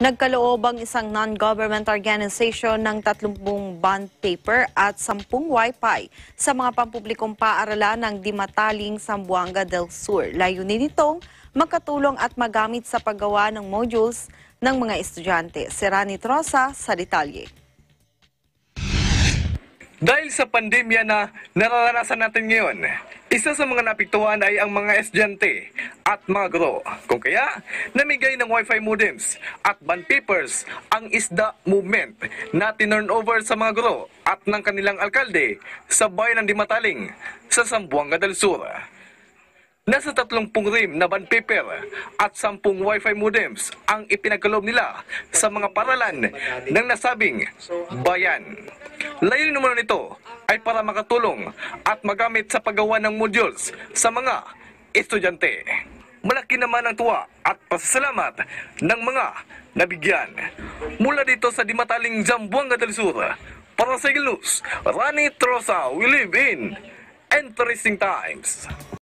Nagkaloob ang isang non-government organization ng 30 bond paper at 10 wifi sa mga pampublikong paaralan ng Dimataling, Zamboanga del Sur. Layunin nitong magkatulong at magamit sa paggawa ng modules ng mga estudyante. Si Rani Trosa sa detalye. Dahil sa pandemya na nararanasan natin ngayon, isa sa mga napiktuhan ay ang mga estudyante at mga guro. Kung kaya, namigay ng wifi modems at bond papers ang ISDA movement na tinurn over sa mga guro at ng kanilang alkalde sa bayan ng Dimataling sa Zamboanga del Sur. Nasa 30 rim na bond paper at 10 wifi modems ang ipinagkaloob nila sa mga paralan ng nasabing bayan. Layunin naman nito ay para makatulong at magamit sa paggawa ng modules sa mga estudyante. Malaki naman ang tuwa at pasasalamat ng mga nabigyan. Mula dito sa Dimataling, Zamboanga del Sur, para sa Eagle News, Rani Trosa, we live in interesting times.